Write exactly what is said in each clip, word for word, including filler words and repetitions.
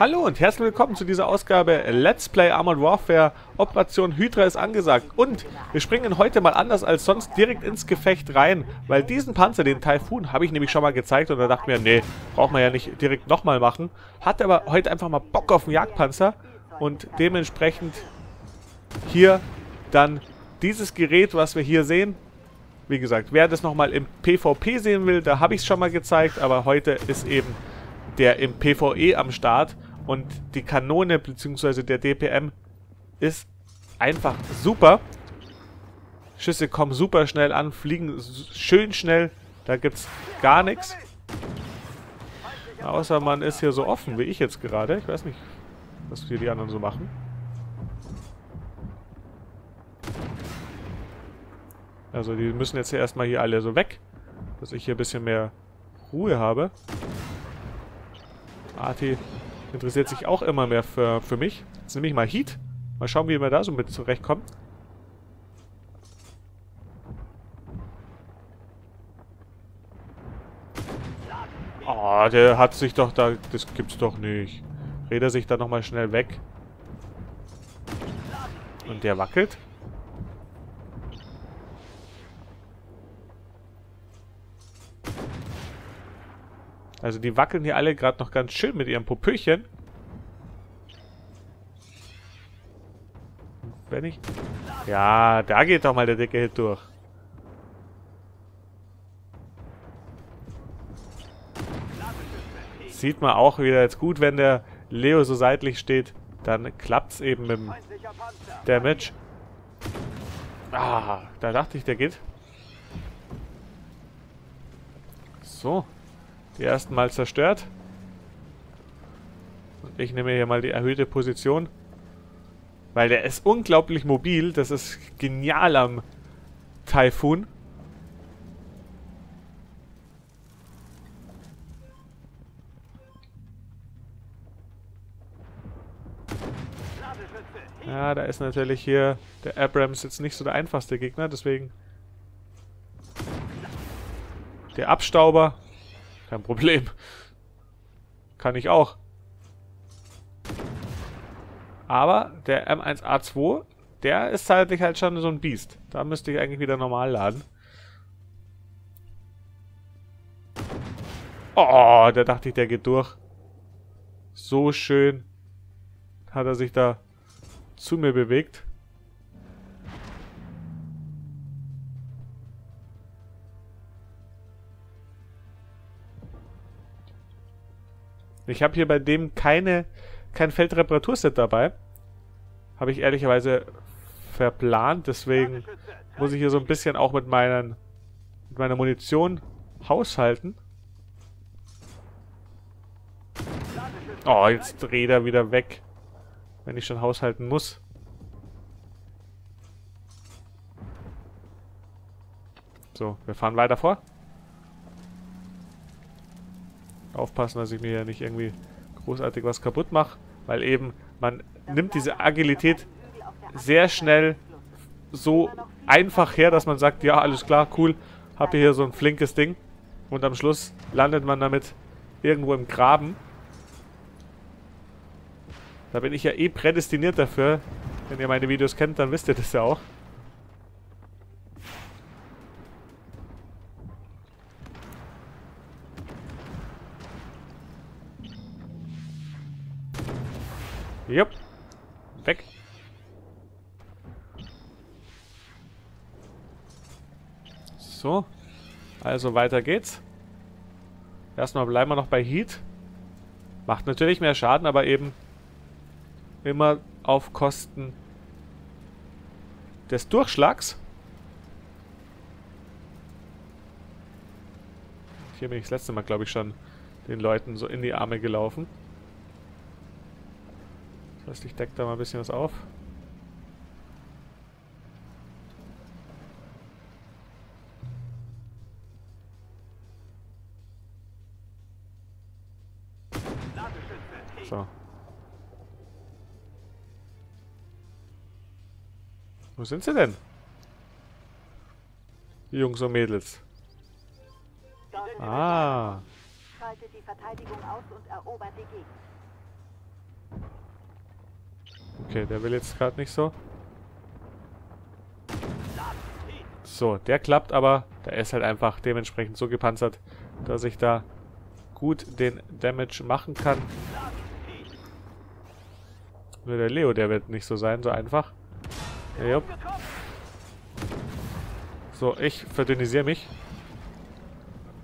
Hallo und herzlich willkommen zu dieser Ausgabe Let's Play Armored Warfare. Operation Hydra ist angesagt und wir springen heute mal anders als sonst direkt ins Gefecht rein, weil diesen Panzer, den Taifun, habe ich nämlich schon mal gezeigt und da dachte mir, nee, braucht man ja nicht direkt nochmal machen. Hatte aber heute einfach mal Bock auf einen Jagdpanzer und dementsprechend hier dann dieses Gerät, was wir hier sehen. Wie gesagt, wer das nochmal im P V P sehen will, da habe ich es schon mal gezeigt, aber heute ist eben der im P V E am Start. Und die Kanone bzw. der D P M ist einfach super. Schüsse kommen super schnell an, fliegen schön schnell. Da gibt es gar nichts. Außer man ist hier so offen wie ich jetzt gerade. Ich weiß nicht, was hier die anderen so machen. Also die müssen jetzt hier erstmal hier alle so weg, dass ich hier ein bisschen mehr Ruhe habe. Arti interessiert sich auch immer mehr für, für mich. Jetzt nehme ich mal Heat. Mal schauen, wie wir da so mit zurechtkommen. Oh, der hat sich doch da... Das gibt's doch nicht. Dreht er sich da nochmal schnell weg. Und der wackelt. Also die wackeln hier alle gerade noch ganz schön mit ihrem Popöchen. Wenn ich... Ja, da geht doch mal der dicke Hit durch. Sieht man auch wieder jetzt gut, wenn der Leo so seitlich steht. Dann klappt es eben mit dem Damage. Ah, da dachte ich, der geht. So. Die ersten Mal zerstört. Und ich nehme hier mal die erhöhte Position. Weil der ist unglaublich mobil. Das ist genial am Taifun. Ja, da ist natürlich hier der Abrams jetzt nicht so der einfachste Gegner. Deswegen der Abstauber. Kein Problem. Kann ich auch. Aber der M eins A zwei, der ist halt halt schon so ein Biest. Da müsste ich eigentlich wieder normal laden. Oh, da dachte ich, der geht durch. So schön hat er sich da zu mir bewegt. Ich habe hier bei dem keine, kein Feldreparaturset dabei. Habe ich ehrlicherweise verplant. Deswegen muss ich hier so ein bisschen auch mit, meinen, mit meiner Munition haushalten. Oh, jetzt dreht er wieder weg. Wenn ich schon haushalten muss. So, wir fahren weiter vor. Aufpassen, dass ich mir ja nicht irgendwie großartig was kaputt mache, weil eben man nimmt diese Agilität sehr schnell so einfach her, dass man sagt, ja alles klar, cool, hab hier so ein flinkes Ding und am Schluss landet man damit irgendwo im Graben. Da bin ich ja eh prädestiniert dafür. Wenn ihr meine Videos kennt, dann wisst ihr das ja auch. Jupp. Weg. So. Also weiter geht's. Erstmal bleiben wir noch bei Heat. Macht natürlich mehr Schaden, aber eben immer auf Kosten des Durchschlags. Hier bin ich das letzte Mal, glaube ich, schon den Leuten so in die Arme gelaufen. Ich decke da mal ein bisschen was auf. So. Wo sind sie denn? Die Jungs und Mädels. Ah. Schaltet die Verteidigung aus und erobert die Gegend. Okay, der will jetzt gerade nicht so. So, der klappt, aber der ist halt einfach dementsprechend so gepanzert, dass ich da gut den Damage machen kann. Nur der Leo, der wird nicht so sein, so einfach. Jupp. So, ich verdünnisiere mich.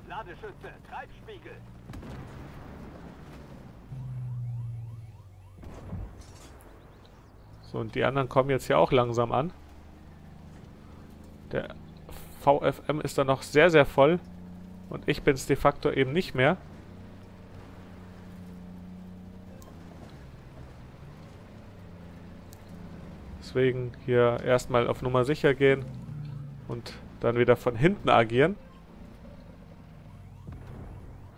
Ladeschütze, Treibspiegel. So, und die anderen kommen jetzt hier auch langsam an. Der V F M ist dann noch sehr, sehr voll. Und ich bin es de facto eben nicht mehr. Deswegen hier erstmal auf Nummer sicher gehen und dann wieder von hinten agieren.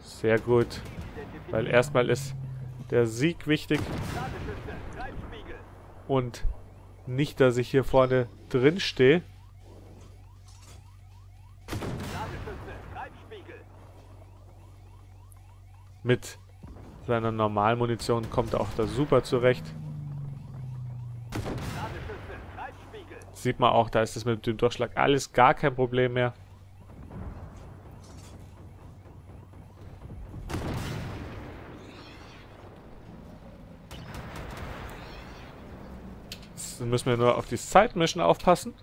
Sehr gut, weil erstmal ist der Sieg wichtig und nicht, dass ich hier vorne drin stehe. Mit seiner normalen Munition kommt er auch da super zurecht. Sieht man auch, da ist es mit dem Durchschlag alles gar kein Problem mehr. Jetzt müssen wir nur auf die Zeitmischen aufpassen.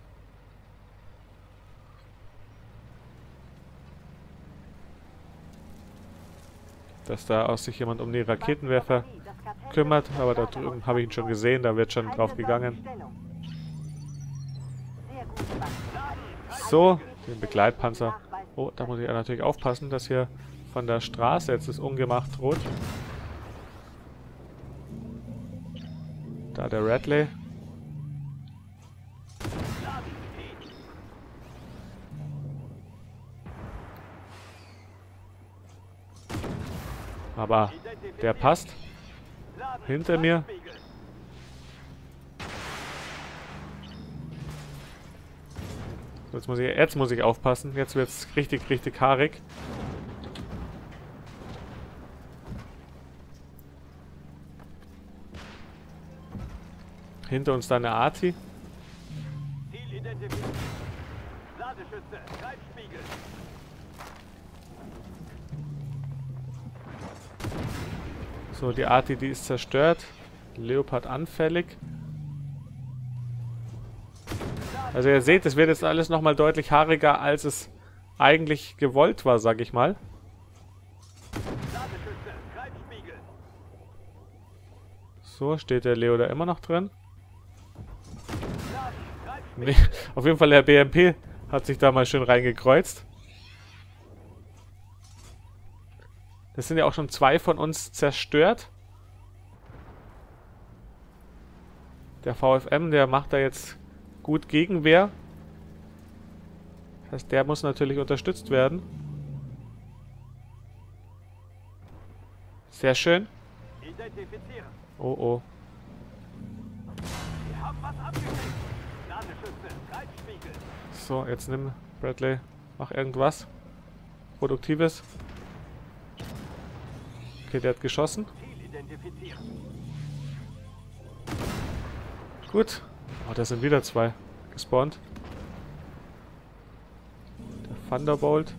Dass da aus sich jemand um die Raketenwerfer kümmert, aber da drüben habe ich ihn schon gesehen, da wird schon drauf gegangen. So, den Begleitpanzer. Oh, da muss ich natürlich aufpassen, dass hier von der Straße jetzt das Ungemacht droht. Da der Bradley. Aber der passt. Hinter mir. Jetzt muss ich, jetzt muss ich aufpassen. Jetzt wird es richtig, richtig haarig. Hinter uns dann eine Arti. So, die Arti, die ist zerstört. Leopard anfällig. Also ihr seht, es wird jetzt alles nochmal deutlich haariger, als es eigentlich gewollt war, sag ich mal. So, steht der Leo da immer noch drin. Nee, auf jeden Fall der B M P hat sich da mal schön reingekreuzt. Das sind ja auch schon zwei von uns zerstört. Der V F M, der macht da jetzt gut Gegenwehr. Das heißt, der muss natürlich unterstützt werden. Sehr schön. Oh oh. So, jetzt nimm Bradley. Mach irgendwas Produktives. Okay, der hat geschossen. Gut. Oh, da sind wieder zwei gespawnt. Der Thunderbolt.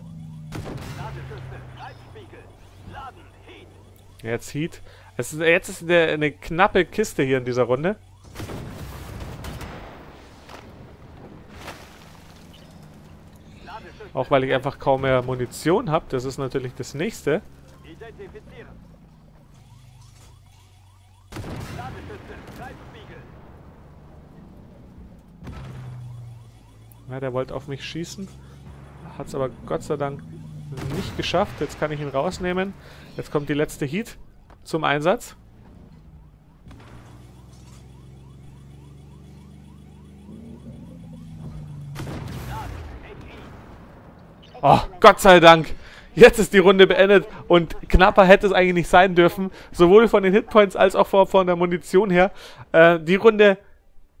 Jetzt Heat. Es ist, jetzt ist eine, eine knappe Kiste hier in dieser Runde. Auch weil ich einfach kaum mehr Munition habe. Das ist natürlich das nächste. Ja, der wollte auf mich schießen, hat es aber Gott sei Dank nicht geschafft. Jetzt kann ich ihn rausnehmen. Jetzt kommt die letzte Heat zum Einsatz. Oh, Gott sei Dank! Jetzt ist die Runde beendet und knapper hätte es eigentlich nicht sein dürfen. Sowohl von den Hitpoints als auch von der Munition her. Äh, die Runde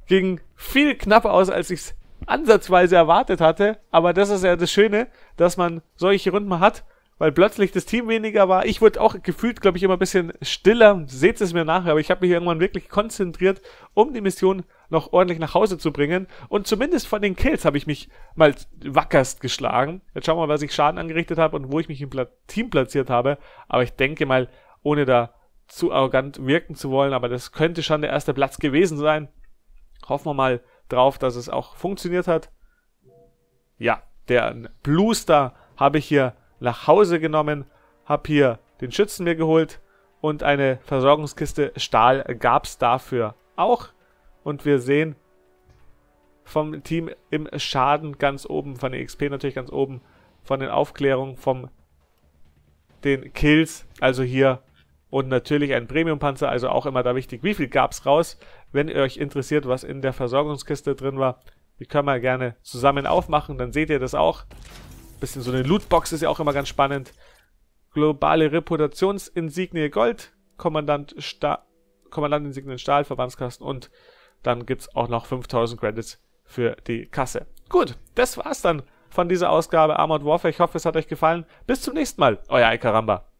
ging viel knapper aus, als ich es ansatzweise erwartet hatte, aber das ist ja das Schöne, dass man solche Runden mal hat weil plötzlich das Team weniger war. Ich wurde auch gefühlt, glaube ich, immer ein bisschen stiller. Seht es mir nach, aber ich habe mich irgendwann wirklich konzentriert, um die Mission noch ordentlich nach Hause zu bringen. Und zumindest von den Kills habe ich mich mal wackerst geschlagen. Jetzt schauen wir mal, was ich Schaden angerichtet habe und wo ich mich im Team platziert habe. Aber ich denke mal, ohne da zu arrogant wirken zu wollen, aber das könnte schon der erste Platz gewesen sein. Hoffen wir mal drauf, dass es auch funktioniert hat. Ja, der Blue Star habe ich hier nach Hause genommen, habe hier den Schützen mir geholt und eine Versorgungskiste Stahl gab es dafür auch. Und wir sehen vom Team im Schaden ganz oben, von der X P natürlich ganz oben, von den Aufklärungen, von den Kills, also hier. Und natürlich ein Premium-Panzer, also auch immer da wichtig, wie viel gab es raus. Wenn ihr euch interessiert, was in der Versorgungskiste drin war, die können wir gerne zusammen aufmachen, dann seht ihr das auch. Ein bisschen so eine Lootbox ist ja auch immer ganz spannend. Globale Reputationsinsignie Gold, Kommandant Sta Kommandantinsignien Stahl, Verbandskasten und dann gibt es auch noch fünftausend Credits für die Kasse. Gut, das war's dann von dieser Ausgabe Armored Warfare. Ich hoffe, es hat euch gefallen. Bis zum nächsten Mal, euer EiKaRRRamba.